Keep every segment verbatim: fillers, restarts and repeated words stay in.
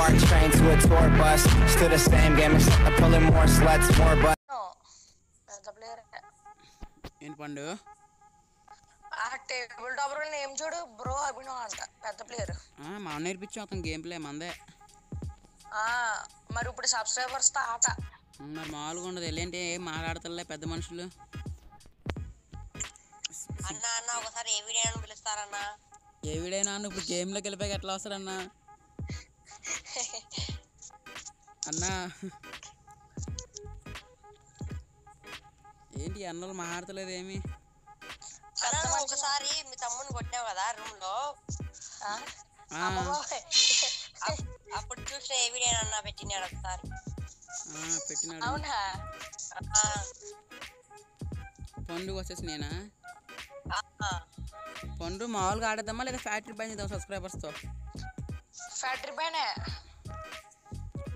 BART train to a tour bus. Still the same game, I'm pulling more sluts, more bus. No, that's the player. In Pandu? At table top name Jude, bro, I've been on the player. Ah, Manir Pichot and gameplay, Mande. Ah, Marupu subscribers start. Malu on the Lente, Maratala Padamanshulu. Anna, now was her evident will start Anna. Evident on the game like a bag at Loser Anna. అన్నా ఏంటి అన్నలు మాట్లాడలేదు ఏమీ అలా ఒకసారి మీ తమ్ముని కొట్టావు కదా రూమ్ లో ఆ అప్పుడు చూసే వీడియో అన్న పెట్టినాడు ఒకసారి ఆ పెట్టినాడు అవునా ఆ పండు వచ్చేసి నేనా ఆ పండు మామూలుగా ఆడదామా లేదా ఫ్యాక్టరీ బై చేద్దాం సబ్స్క్రైబర్స్ తో ఫ్యాక్టరీ బైనే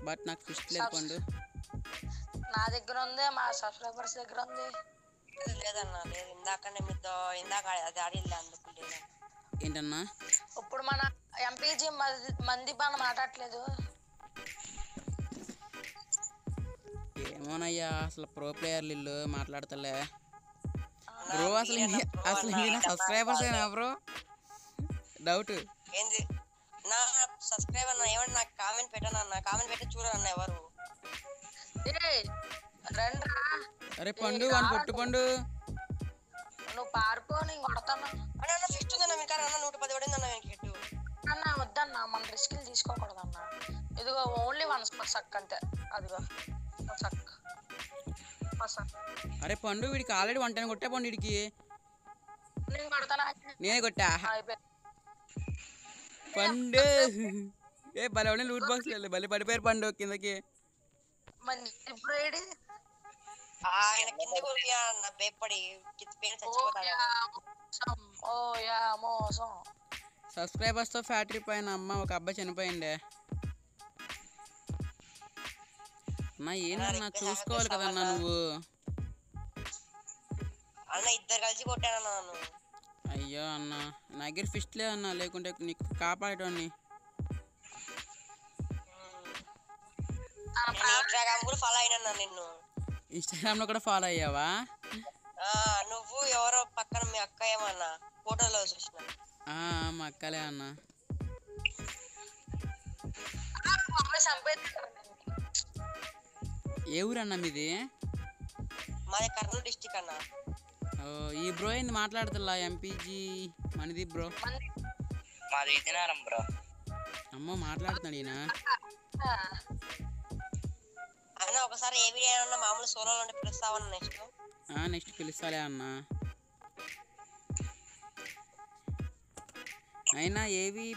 బట్ నాకు ఫిస్ట్ లేదు పండు నా దగ్గర ఉంది మా సబ్స్క్రైబర్స్ దగ్గర ఉంది లేదన్నా లేదు ఇందాకనే మీతో ఇందాక అది ఆడిల్లా అందుకులేదు ఏంటన్నా ఇప్పుడు మన ఎంపీజీ మంది బాగా మాట్లాడట్లేదు ఏమోనయ్యా అసలు ప్రో ప్లేయర్లు ఇల్లు మాట్లాడతలే బ్రో అసలు అసలు నా సబ్స్క్రైబర్స్ ఏనా బ్రో డౌట్ ఏంది నా సబ్స్క్రైబ్ అన్న ఎవరు నాకు కామెంట్ పెట్టనా అన్న కామెంట్ పెట్టి చూడరన్న ఎవరు ఏయ్ రండ్రా అరే పండు వన్ కొట్టు పండు ను పార్కో ని కొడతానా అన్న ఫిస్ట్ ఉందన్న మీ కారన్న నూట పది వడింది అన్న నేను కిట్టు అన్న వద్దన్న మన రిస్క్ తీసుకోకూడదు అన్న ఇదిగో ఓన్లీ వన్ సక్ అంటే అదిగో సక్ పాస అరే పండు వీడికి ఆల్రెడీ వన్ టైం కొట్టా పండు వీడికి నేను కొడతానా నేనే కొట్టా పండు ఏ బలవనే లూట్ బాక్స్ లే బలి పడిపోయారు పండు కిందకి మంచి బ్రేడ్ ఆయన కిందకి పోయా నా బేపడి కిందకి చచ్చిపోతాడు ఓ యా మోసం సబ్స్క్రైబర్స్ తో ఫ్యాక్టరీ పైన అమ్మ ఒక అబ్బాయి చనిపోయిండే నా ఏనన్నా చూసుకోవాలి కదా అన్న నువ్వు అన్న ఇద్దరు కలిసి కొట్టాను అన్న అయ్యో అన్న నాగర్ ఫిస్ట్ లే అన్న లేకుంటే నీకు కాపాడేటోని ఇన్స్టాగ్రామ్ కూడా ఫాలో అయినా నిన్ను ఇన్స్టాగ్రామ్ లో కూడా ఫాలో అయ్యావా ఆ నువ్వు ఎవరో పక్కన మీ అక్క ఏమన్నా ఫోటోలో చూసినా ఆ మా అక్కలే అన్న అమ్మ సంపేస్తారు ఏ ఊరు అన్న మీది మాది కర్నూలు డిస్ట్రిక్ట్ అన్న ఈ బ్రో ఏంది మాట్లాడతలా ఎంపీజీ మనది బ్రో మాది ఇదనారం బ్రో అమ్మ మాట్లాడుతాడు ఈయన అన్న ఒకసారి ఏ వీడియో అన్న మామూలు సోలోలో ఉండి పిలుస్తావా నెక్స్ట్ ఆ నెక్స్ట్ పిలుస్తాలే అన్న అయినా ఏవి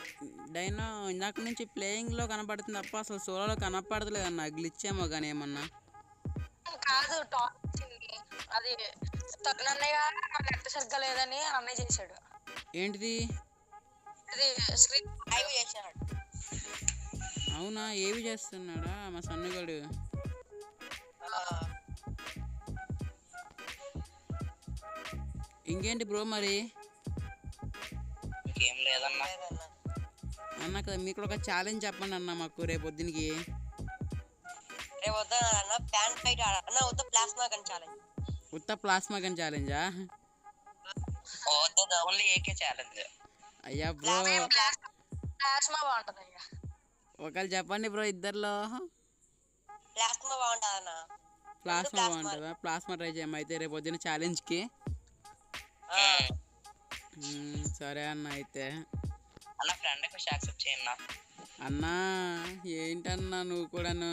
డైనా ఇందాక నుంచి ప్లేయింగ్ లో కనబడుతుంది తప్ప అసలు సోలోలో కనపడతలేదు అన్న గ్లిచ్ ఏమో కానీ ఏమన్నా కాదు టాప్ వచ్చింది అది తగ్గనన్నయ్య నాకు ఎంత సరిగ్గా లేదని అన్నయ్య చేశాడు ఏంటిది అది స్క్రీన్ లైవ్ చేశాడు అవునా ఏవి చేస్తున్నాడా మా సన్నగడు ఇంకేంటి బ్రో మరి ఇంకేం లేదన్నా అన్నా కదా మీకు ఒక ఛాలెంజ్ చెప్పండి అన్న మాకు రేపొద్దునికి రేపొద్దు అన్న ప్యాన్ ఫైట్ అన్న ఉత్త ప్లాస్మా గన్ ఛాలెంజ్ ఉత్త ప్లాస్మా గన్ ఛాలెంజ్ ఆ ఓ ఓన్లీ ఏకే ఛాలెంజ్ అయ్యా బ్రో ప్లాస్మా బాగుంటది అయ్యా ఒకళ్ళు చెప్పండి బ్రో ఇద్దర్లో ప్లాస్మా బాగుంటది అన్న ప్లాస్మా బాగుంటదా ప్లాస్మా ట్రై చేయమ అయితే రేపొద్దున ఛాలెంజ్ కి ఆ సరే అన్న అయితే అన్న ఫ్రెండ్ కి యాక్సెప్ట్ చేయన్నా అన్న ఏంటన్నా నువ్వు కూడాను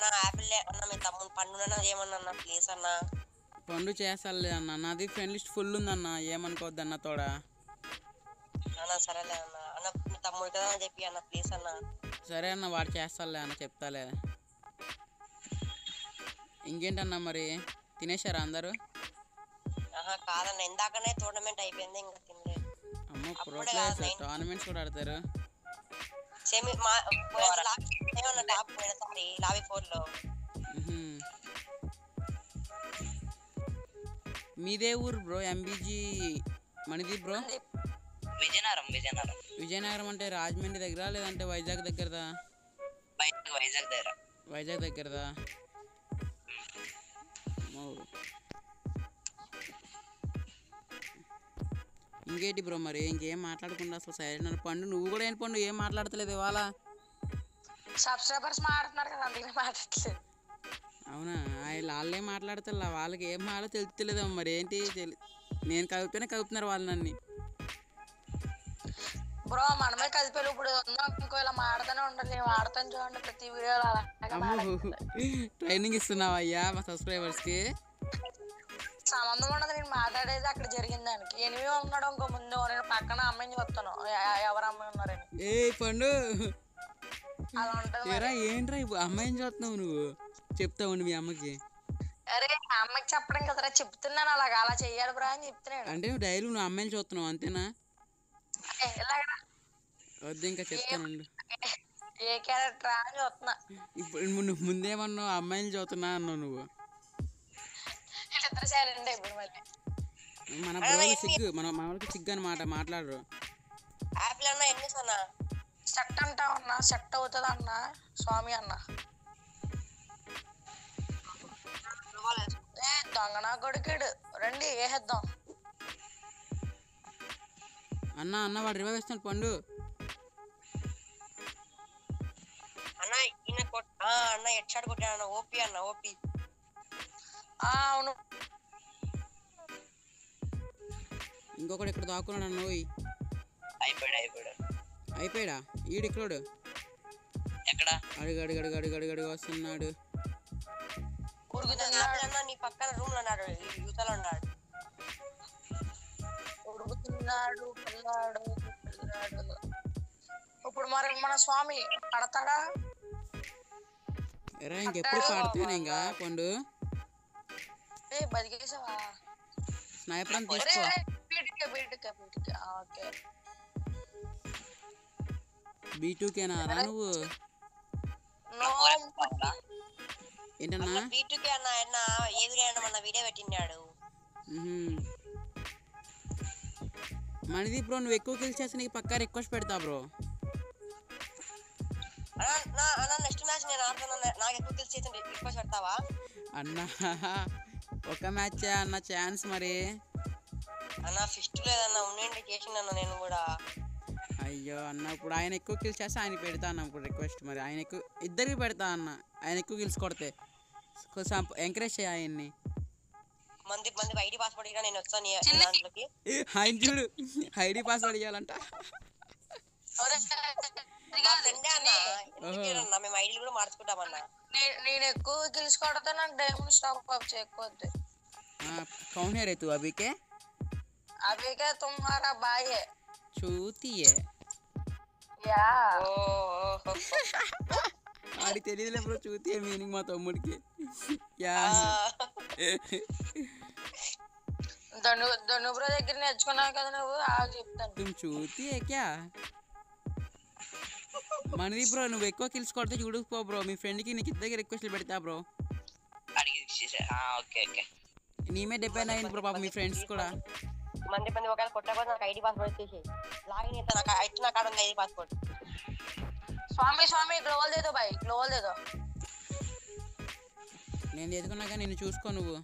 అన్న ఆపిల్ అన్న మీ తమ్ముని పండునన్నా ఏమన్నా అన్న ప్లీజ్ అన్న పండు చేసాలే అన్న నాది ఫ్రెండ్ లిస్ట్ ఫుల్ ఉంది అన్న ఏమనుకోవద్దు అన్న తోడా అన్న సరేలే అన్న అన్న మీ తమ్ముని కదా అని చెప్పి అన్న ప్లీజ్ అన్న సరే అన్న వాడు చేస్తాలే అన్న చెప్తాలే ఇంకేంటన్నా మరి తినేశారా అందరూ ఆహా కాదన్న ఇందాకనే టోర్నమెంట్ అయిపోయింది ఇంకా తినలేదు అమ్మ ప్రో ప్లేయర్స్ టోర్నమెంట్స్ కూడా ఆడతారు సేమ్ మా పోయిన లాస్ట్ ఏమన్నా టాప్ పోయిన సారీ లావి ఫోర్ లో మీదే ఊరు బ్రో ఎంబీజీ మనది బ్రో విజయనగరం విజయనగరం విజయనగరం అంటే రాజమండ్రి దగ్గర లేదంటే వైజాగ్ దగ్గరదా? వైజాగ్ దగ్గర వైజాగ్ దగ్గరదా? ఇంకేంటి బ్రో మరి ఇంకేం మాట్లాడకుండా అసలు సైలెంట్ పండు. నువ్వు కూడా ఏం పండు ఏం మాట్లాడతలేదు ఇవాళ. సబ్స్క్రైబర్స్ మాట్లాడుతున్నారు కదా అందుకే మాట్లాడలేదు. అవునా? వాళ్ళే మాట్లాడతా వాళ్ళకి ఏం మాలో తెలుస్తలేదా మరి ఏంటి? నేను కలిపినా కలుపుతున్నారు వాళ్ళు నన్ను. బ్రో మనమే కలిపారు ఇప్పుడు ఇంకోలా మాడతానే ఉండాలి. ఆడతాను చూడండి ప్రతి వీడియోలో. ట్రైనింగ్ ఇస్తున్నావు అయ్యా మా సబ్స్క్రైబర్స్ కి. సంబంధం ఉండదు నేను మాట్లాడేది అక్కడ జరిగిన దానికి. ఎనిమిది ఉన్నాడు ఇంకో ముందు నేను పక్కన అమ్మాయిని చెప్తాను ఎవరు అమ్మాయి ఉన్నారని. ఏ పండు అలా ఉంటది ఏంట్రా ఇప్పుడు అమ్మాయిని చూస్తున్నావు నువ్వు? చెప్తా ఉండి మీ అమ్మకి. అరే అమ్మకి చెప్పడం కదరా చెప్తున్నాను అలాగా అలా చెయ్యాలి బ్రా అని చెప్తున్నాను. అంటే నువ్వు డైలీ నువ్వు అమ్మాయిని చూస్తున్నావు అంతేనా? వద్దు ఇంకా చెప్తానండి. ఇప్పుడు నువ్వు ముందేమన్నావు అమ్మాయిని చూస్తున్నా అన్నావు నువ్వు. మన బ్రోలు సిగ్గు మన మనకి సిగ్గు అనమాట మాట్లాడరు. సెట్ అంటా ఉన్నా సెట్ అవుతుంది అన్నా స్వామి అన్నా దొంగనా కొడుకుడు రండి వేసేద్దాం అన్నా అన్న వాడు రివైవ్ ఇస్తాడు పండు అన్నా ఇన్న కొట్ ఆ అన్న హెడ్ షాట్ కొట్టాను ఓపీ అన్న ఓపీ ఆ అవును ఇంకొకటి ఇక్కడ దాక్కున్నాడు అన్న. ఓయ్ అయిపోయాడు అయిపోయాడు అయిపోయాడా ఈడు ఇక్కడోడు ఎక్కడ అడుగు అడుగు అడుగు అడుగు అడుగు అడుగు వస్తున్నాడు. ఉరుగుతున్నాడు అన్న నీ పక్కన రూమ్లో ఉన్నాడు యూతలో ఉన్నాడు ఉన్నాడు పిల్లాడు పిల్లాడు. ఇప్పుడు మరి మన స్వామి పడతాడా? ఎరా ఇంకెప్పుడు పడతాను ఇంకా పండు. ఏ బతికేసావా? స్నైపర్ అని తీసుకో. బీటుకే బీటుకే బీటుకే ఓకే బీటుకేనా రా నువ్వు? నో ఏంటన్నా బీటుకే అన్న అన్న ఎదురేనా మన వీడియో పెట్టినాడు. మనది బ్రో నువ్వు ఎక్కువ కిల్ చేస్తే నీకు పక్కా రిక్వెస్ట్ పెడతా బ్రో. అన్నా ఒక మ్యాచ్ అన్న ఛాన్స్ మరి అయ్యో అన్న ఇప్పుడు ఆయన ఎక్కువ కిల్ చేస్తే ఆయన పెడతా అన్న ఇప్పుడు రిక్వెస్ట్ మరి ఆయన ఎక్కువ ఇద్దరికి పెడతా అన్న ఆయన ఎక్కువ కిల్స్ కొడితే కొంచెం ఎంకరేజ్ చేయ ఆయన్ని. మంది మంది ఐడి పాస్వర్డ్ ఇరా నేను వచ్చా నీ దాంట్లోకి. హైన్ చూడు ఐడి పాస్వర్డ్ ఇవ్వాలంట. అవునా మేము ఐడి కూడా మార్చుకుంటామన్నా. నేను ఎక్కువ తెలుసుకోవడంతో నాకు డైమండ్ స్టాక్ అప్ చేయకపోతే. कौन है रे तू अभी के अभी के तुम्हारा भाई है चूती है या ओ ఆడి తెలియదులే బ్రో చూతి మీనింగ్ మా తమ్ముడికి. ధను బ్రో దగ్గర నేర్చుకున్నావు కదా నువ్వు ఆగి చెప్తాను నువ్వు చూతి క్యా. మనది బ్రో నువ్వు ఎక్కువ కిల్స్ కొడితే చూడకపో బ్రో మీ ఫ్రెండ్కి నీకు ఇద్దరికి రిక్వెస్ట్లు పెడతా బ్రో. నీ మీద డిపెండ్ అయింది బ్రో పాప మీ ఫ్రెండ్స్ కూడా. మంది మంది ఒకవేళ కొట్టకపోతే నాకు ఐడి పాస్వర్డ్ వచ్చేసి లాగిన్ అయితే నాకు ఐటీ నా కాడ ఉంది ID password. Swami Swami global दे दो भाई ग्लोबल दे दो నేను ఎదుకున్నా గాని నిన్ను చూసుకో నువ్వు.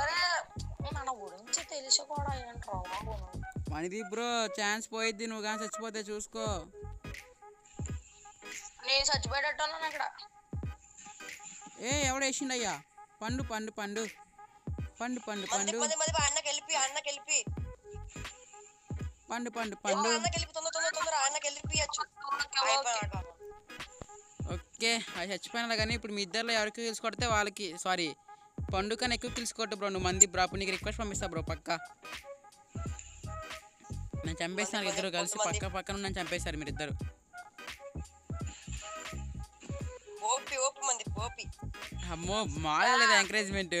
అరే మన గురించి తెలుసు కూడా ఏంట్రా మనది బ్రో ఛాన్స్ పోయిద్ది నువ్వు గాని చచ్చిపోతే చూసుకో. నేను చచ్చిపోయేటట్టున్నాను అక్కడ. ఏ ఎవడేసిండయ్యా? పండు పండు పండు పండు పండు పండు పండు అన్న కలిపి అన్న కలిపి పండు పండు పండు ఓకే అది చచ్చిపోయినా కానీ ఇప్పుడు మీ ఇద్దరులో ఎవరికి కిల్స్ కొడితే వాళ్ళకి సారీ పండు కానీ ఎక్కువ కిల్స్ కొట్టు బ్రో నువ్వు. మంది బ్రో నీకు రిక్వెస్ట్ పంపిస్తా బ్రో పక్కా. నేను చంపేస్తాను ఇద్దరు కలిసి పక్క పక్కన నన్ను చంపేశారు మీరు ఇద్దరు. అమ్మో మాడలేదు ఎంకరేజ్మెంట్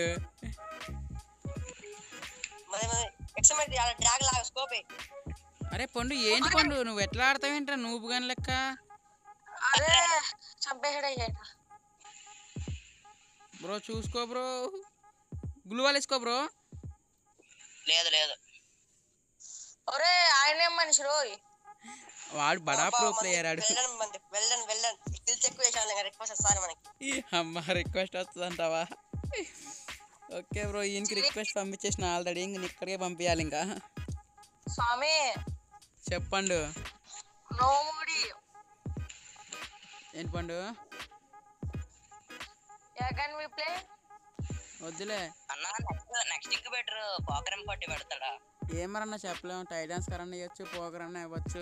అరే పండు ఏంటి పండు నువ్వు ఎట్లా ఆడతావు ఏంట్రా నువ్వు కానీ లెక్క. బ్రో చూసుకో బ్రో గ్లూవాల్ వేసుకో బ్రో. లేదు లేదు ఒరే మనిషి రోయ్ వాడు బడా ప్రో ప్లేయర్ ఆడు వెళ్ళను మంది వెళ్ళను వెళ్ళను స్కిల్ చెక్ చేశాను గా రిక్వెస్ట్ వస్తాను మనకి ఈ అమ్మ రిక్వెస్ట్ వస్తుందంటావా ఓకే బ్రో ఇనికి రిక్వెస్ట్ పంపించేసిన ఆల్రెడీ ఇంక నిక్కడే పంపియాలి ఇంకా స్వామి చెప్పండు నో మోడి ఏంటి పండు యా కెన్ వి ప్లే వదిలే అన్న నెక్స్ట్ ఇంక బెటర్ పోకరం పార్టీ పెడతాడా ఏమరన్నా చెప్పలేం టైటాన్స్ కరన్న ఇయొచ్చు పోకర్ అన్న ఇవ్వచ్చు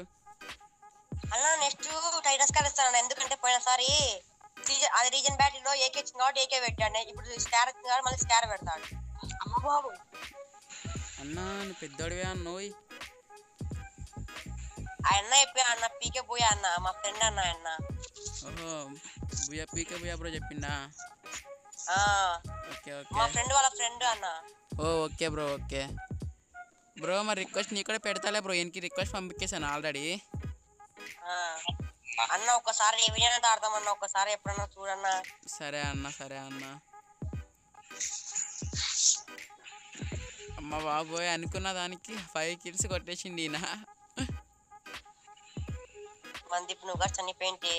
అలా నెక్స్ట్ టైటాన్స్ కరస్తాను ఎందుకంటే పోయినసారి అది రీజన్ బ్యాటిల్ లో ఏకే నాట్ ఏకే పెట్టాడు ఇప్పుడు స్టార్ వచ్చినాడు మళ్ళీ స్టార్ పెడతాడు అమ్మ బాబు అన్న ను పెద్దోడివే అన్నోయ్ అన్న ఇప్పు అన్న పీకే పోయా అన్న మా ఫ్రెండ్ అన్న అన్న ఓహో బుయా పీకే బుయా బ్రో చెప్పిండా ఆ ఓకే ఓకే మా ఫ్రెండ్ వాళ్ళ ఫ్రెండ్ అన్న ఓ ఓకే బ్రో ఓకే బ్రో మరి రిక్వెస్ట్ నీ కూడా పెడతాలే బ్రో ఎన్కి రిక్వెస్ట్ పంపించేసాను ఆల్రెడీ అన్న ఒకసారి ఏ విజయన ఆడతాం అన్న ఒకసారి ఎప్పుడన్నా చూడన్నా సరే అన్న సరే అన్న అమ్మ బాబోయ్ అనుకున్న దానికి ఫైవ్ కిల్స్ కొట్టేసింది ఈయన మందీప్ నువ్వు గారు చనిపోయింటి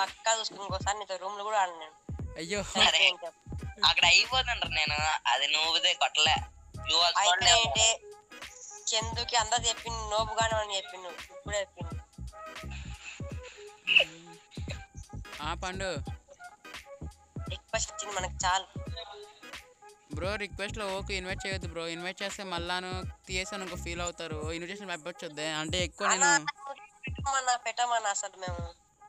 పక్కా చూసుకుని ఇంకోసారి నీతో రూమ్లు కూడా ఆడ నేను అయ్యో అక్కడ అయిపోతుండ్ర నేను అది నువ్వుదే కొట్టలే అయితే చందుకి అందరు చెప్పింది నోపుగాను అని చెప్పిండు ఇప్పుడే చెప్పిండు ఆ పండు రిక్వెస్ట్ వచ్చింది మనకు చాలు బ్రో రిక్వెస్ట్ లో ఓకే ఇన్వైట్ చేయొద్దు బ్రో ఇన్వైట్ చేస్తే మళ్ళాను తీసేసాను ఇంకో ఫీల్ అవుతారు ఇన్విటేషన్ పంపించొద్దే అంటే ఎక్కువ నేను పెట్టమన్నా అసలు మేము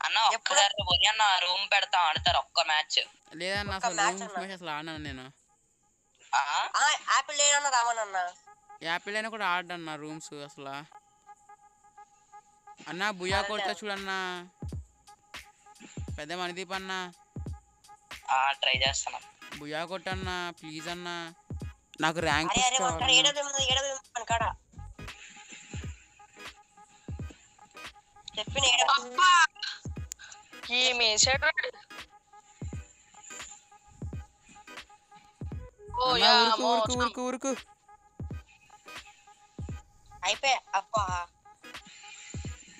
అన్న ఒక్కసారి పోయి అన్న రూమ్ పెడతా ఆడతారు ఒక్క మ్యాచ్ లేదన్న అసలు మ్యాచ్ అసలు ఆడను నేను ఆపిల్ లేనన్నా రామనన్న ఆపిల్ అయినా కూడా ఆడన్నా రూమ్స్ అసలు అన్నా బుయా కొడతా చూడన్నా పెద్ద మణిదీప్ అన్నా ట్రై చేస్తాను బుయా కొట్టన్నా ప్లీజ్ అన్నా నాకు ర్యాంక్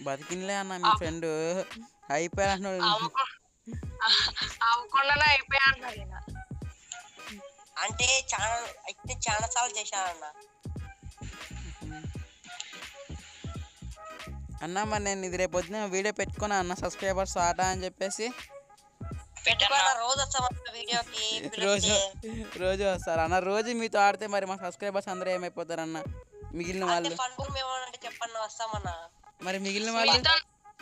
బతికినలే అన్న మీ ఫ్రెండ్ అయిపోయా అంటే చాలా అయితే చాలా సార్లు చేశానన్న అన్నా మరి నేను ఇది రేపు పొద్దున వీడియో పెట్టుకున్నా అన్న సబ్స్క్రైబర్స్ ఆట అని చెప్పేసి రోజు వస్తారు అన్న రోజు మీతో ఆడితే మరి మా సబ్స్క్రైబర్స్ అందరూ ఏమైపోతారు అన్న మిగిలిన వాళ్ళు మరి మిగిలిన వాళ్ళు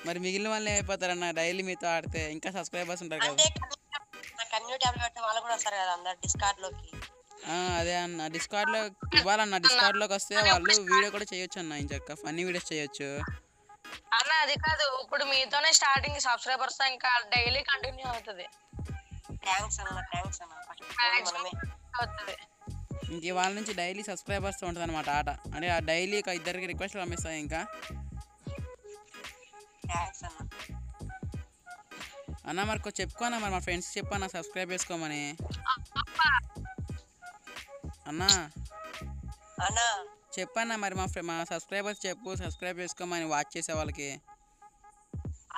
మరి మిగిలిన వాళ్ళు ఏమైపోతారు అన్న డైలీ మీతో ఆడితే ఇంకా సబ్స్క్రైబర్స్ ఉంటారు కదా అదే అన్న డిస్కార్డ్ లో ఇవ్వాలన్న డిస్కార్డ్ లోకి వస్తే వాళ్ళు వీడియో కూడా చేయొచ్చు అన్న ఇంకా ఫన్నీ వీడియోస్ చేయొచ్చు అన్న అది కాదు ఇప్పుడు మీతోనే స్టార్టింగ్ సబ్స్క్రైబర్స్ ఇంకా డైలీ కంటిన్యూ అవుతది థాంక్స్ అన్న థాంక్స్ అన్న ఫస్ట్ మనమే అవుతది ఇంక ఇవాళ నుంచి డైలీ సబ్స్క్రైబర్స్ ఉంటదన్నమాట ఆట అంటే ఆ డైలీ ఒక ఇద్దరికి రిక్వెస్ట్ పంపిస్తా ఇంకా థాంక్స్ అన్న అన్న మరి కొంచెం చెప్పుకో అన్న మరి మా ఫ్రెండ్స్ చెప్పన్నా సబ్స్క్రైబ్ చేసుకోమని అన్నా అన్నా చెప్పన్నా మరి మా మా సబ్స్క్రైబర్స్ చెప్పు సబ్స్క్రైబ్ చేసుకోమని వాచ్ చేసే వాళ్ళకి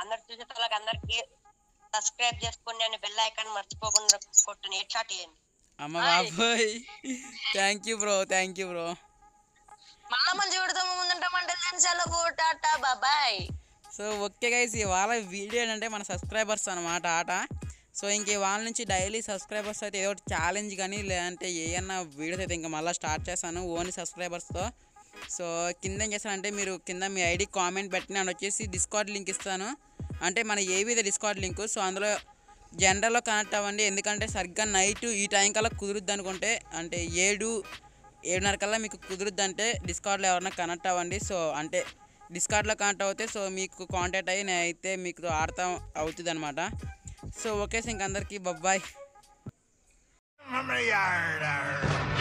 అందరు చూసే వాళ్ళకి అందరికి సబ్స్క్రైబ్ చేసుకొని నేను బెల్ ఐకాన్ మర్చిపోకుండా కొట్టని హెడ్ షాట్ చేయండి అమ్మ బాబాయ్ థాంక్యూ బ్రో థాంక్యూ బ్రో మళ్ళా మన జీవితం ముందుంటామంటే సెన్సాలో టాటా బాబాయ్ సో ఓకే గైస్ ఇవాళ వీడియో ఏంటంటే మన సబ్స్క్రైబర్స్ అన్నమాట ఆట సో ఇంక వాళ్ళ నుంచి డైలీ సబ్స్క్రైబర్స్ అయితే ఏదో ఒకటి ఛాలెంజ్ కానీ లేదంటే ఏమన్నా వీడియోస్ అయితే ఇంకా మళ్ళీ స్టార్ట్ చేస్తాను ఓన్లీ సబ్స్క్రైబర్స్తో సో కింద ఏం చేస్తానంటే మీరు కింద మీ ఐడి కామెంట్ పెట్టి నేను వచ్చేసి డిస్కార్డ్ లింక్ ఇస్తాను అంటే మన ఏవిధ డిస్కార్డ్ లింక్ సో అందులో జనరల్లో కనెక్ట్ అవ్వండి ఎందుకంటే సరిగ్గా నైట్ ఈ టైం కల్లా కుదురుద్ది అనుకుంటే అంటే ఏడు ఏడున్నర కల్లా మీకు కుదురుద్దంటే డిస్కార్డ్లో ఎవరైనా కనెక్ట్ అవ్వండి సో అంటే డిస్కార్డ్లో కనెక్ట్ అవుతే సో మీకు కాంటాక్ట్ అయ్యి నేను అయితే మీకు ఆడతా అవుతుంది అనమాట సో ఓకే సింగ్ అందరికీ బాయ్ బాయ్